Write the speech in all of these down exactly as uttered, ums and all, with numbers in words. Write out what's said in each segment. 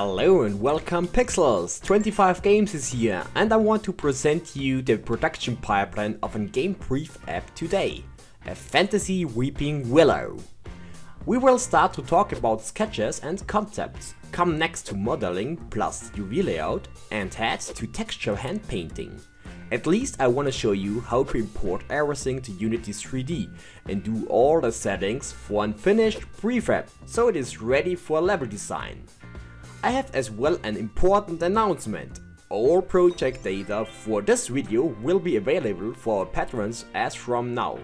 Hello and welcome Pixels! twenty-five games is here and I want to present you the production pipeline of a Game Brief app today, a Fantasy Weeping Willow. We will start to talk about sketches and concepts, come next to modeling plus U V layout and head to texture hand painting. At least I wanna show you how to import everything to Unity three D and do all the settings for a finished prefab so it is ready for level design. I have as well an important announcement. All project data for this video will be available for our patrons as from now.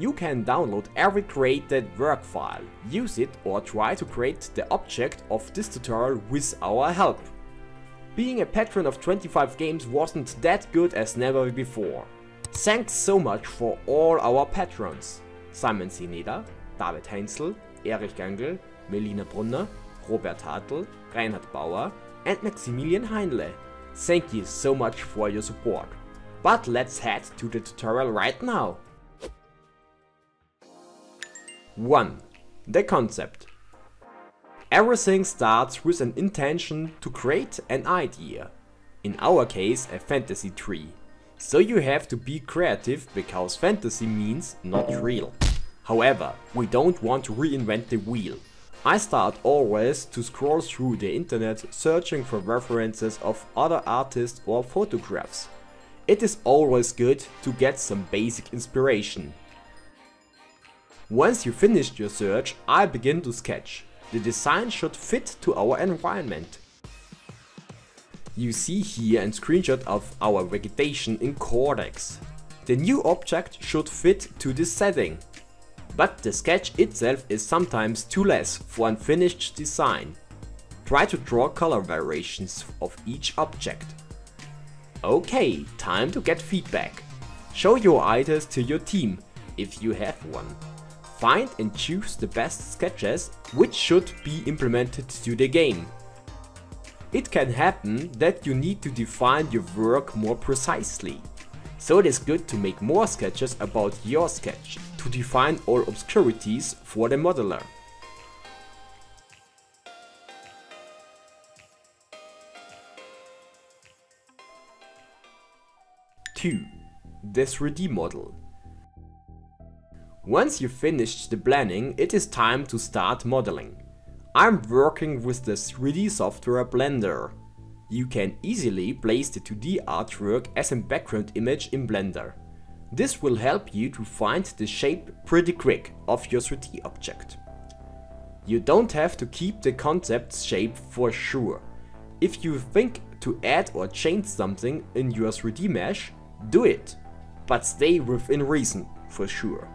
You can download every created work file, use it or try to create the object of this tutorial with our help. Being a patron of twenty-five games wasn't that good as never before. Thanks so much for all our patrons. Simon Sineda, David Hensel, Erich Gangel, Melina Brunner, Robert Hartl, Reinhard Bauer and Maximilian Heinle. Thank you so much for your support. But let's head to the tutorial right now. one. The concept. Everything starts with an intention to create an idea. In our case, a fantasy tree. So you have to be creative because fantasy means not real. However, we don't want to reinvent the wheel. I start always to scroll through the internet searching for references of other artists or photographs. It is always good to get some basic inspiration. Once you finished your search, I begin to sketch. The design should fit to our environment. You see here a screenshot of our vegetation in Codex. The new object should fit to this setting. But the sketch itself is sometimes too less for a finished design. Try to draw color variations of each object. Okay, time to get feedback. Show your ideas to your team, if you have one. Find and choose the best sketches which should be implemented to the game. It can happen that you need to define your work more precisely. So it is good to make more sketches about your sketch, to define all obscurities for the modeler. two. The three D model. Once you finished the planning, it is time to start modeling. I'm working with the three D software Blender. You can easily place the two D artwork as a background image in Blender. This will help you to find the shape pretty quick of your three D object. You don't have to keep the concept's shape for sure. If you think to add or change something in your three D mesh, do it, but stay within reason for sure.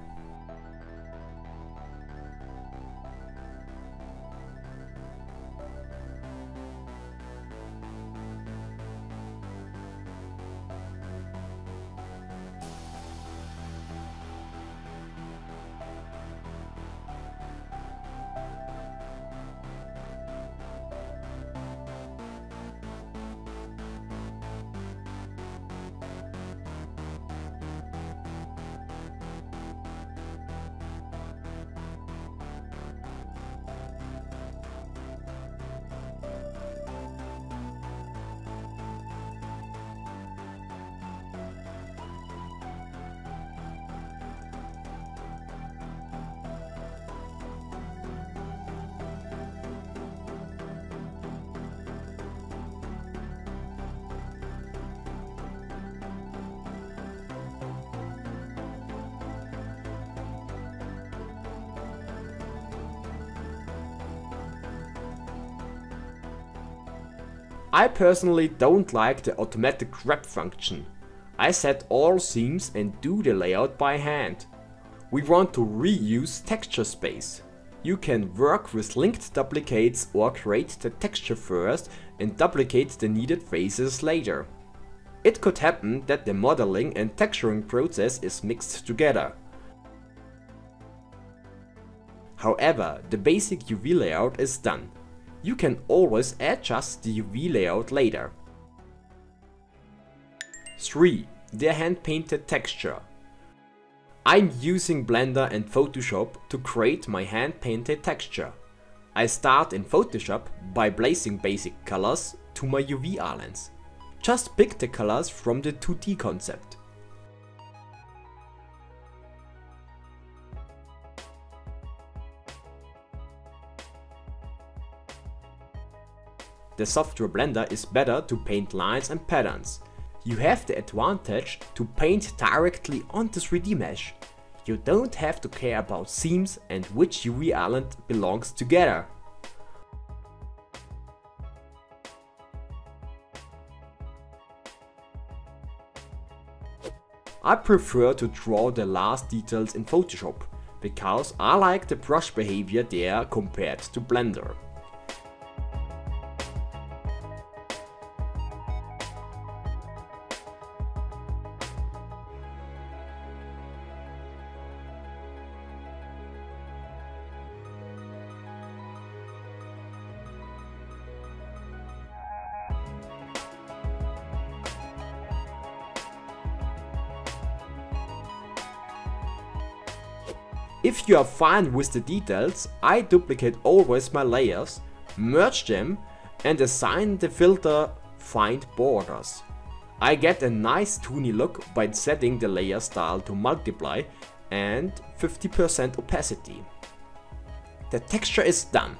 I personally don't like the automatic wrap function. I set all seams and do the layout by hand. We want to reuse texture space. You can work with linked duplicates or create the texture first and duplicate the needed faces later. It could happen that the modeling and texturing process is mixed together. However, the basic U V layout is done. You can always adjust the U V layout later. three. The hand-painted texture. I'm using Blender and Photoshop to create my hand-painted texture. I start in Photoshop by placing basic colors to my U V R lens. Just pick the colors from the two D concept. The software Blender is better to paint lines and patterns. You have the advantage to paint directly on the three D mesh. You don't have to care about seams and which U V island belongs together. I prefer to draw the last details in Photoshop, because I like the brush behavior there compared to Blender. If you are fine with the details, I duplicate always my layers, merge them and assign the filter Find Borders. I get a nice toony look by setting the layer style to Multiply and fifty percent opacity. The texture is done.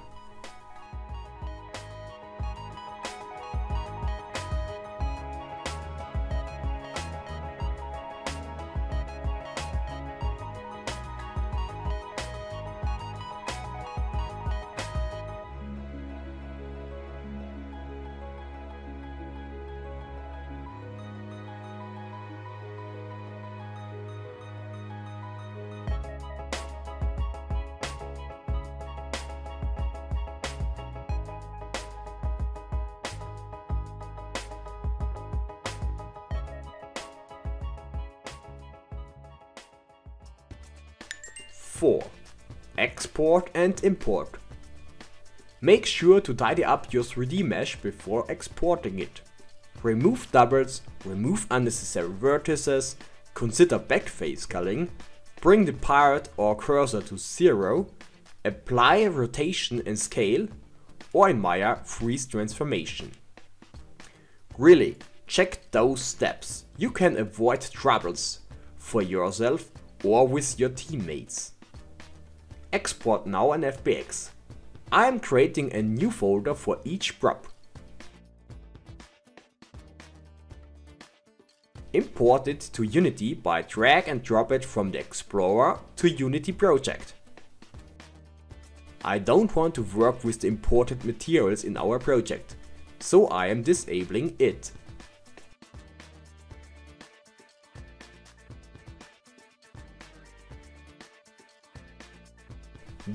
four. Export and import. Make sure to tidy up your three D mesh before exporting it. Remove doubles, remove unnecessary vertices, consider backface culling, bring the pirate or cursor to zero, apply rotation and scale, or in Maya freeze transformation. Really, check those steps. You can avoid troubles for yourself or with your teammates. Export now an F B X. I am creating a new folder for each prop. Import it to Unity by drag and drop it from the Explorer to Unity project. I don't want to work with the imported materials in our project, so I am disabling it.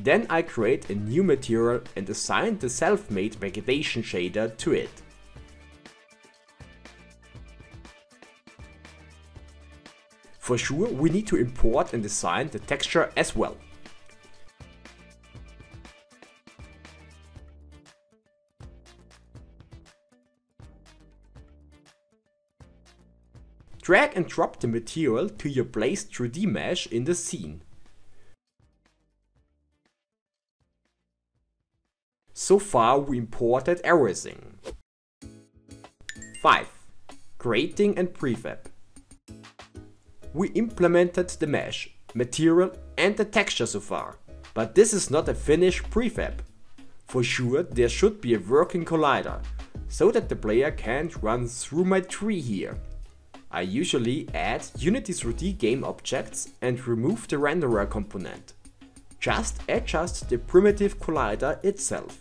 Then I create a new material and assign the self-made vegetation shader to it. For sure, we need to import and assign the texture as well. Drag and drop the material to your placed three D mesh in the scene. So far we imported everything. five. Creating and prefab. We implemented the mesh, material and the texture so far, but this is not a finished prefab. For sure there should be a working collider, so that the player can't run through my tree here. I usually add Unity three D game objects and remove the renderer component. Just adjust the primitive collider itself.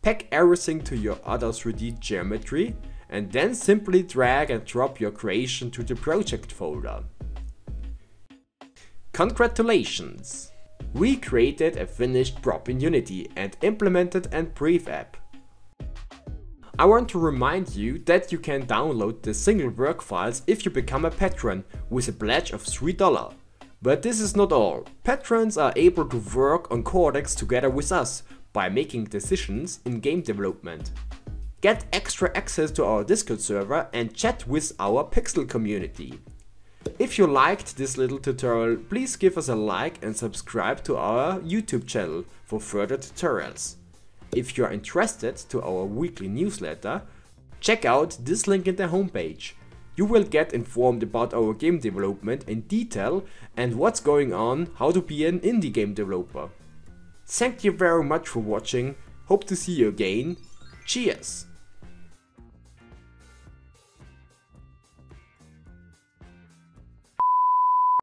Pack everything to your other three D geometry and then simply drag and drop your creation to the project folder. Congratulations! We created a finished prop in Unity and implemented a prefab. I want to remind you that you can download the single work files if you become a patron with a pledge of three dollars. But this is not all. Patrons are able to work on Codex together with us by making decisions in game development. Get extra access to our Discord server and chat with our Pixel community. If you liked this little tutorial, please give us a like and subscribe to our YouTube channel for further tutorials. If you are interested to our weekly newsletter, check out this link in the homepage. You will get informed about our game development in detail and what's going on, how to be an indie game developer. Thank you very much for watching, hope to see you again, cheers!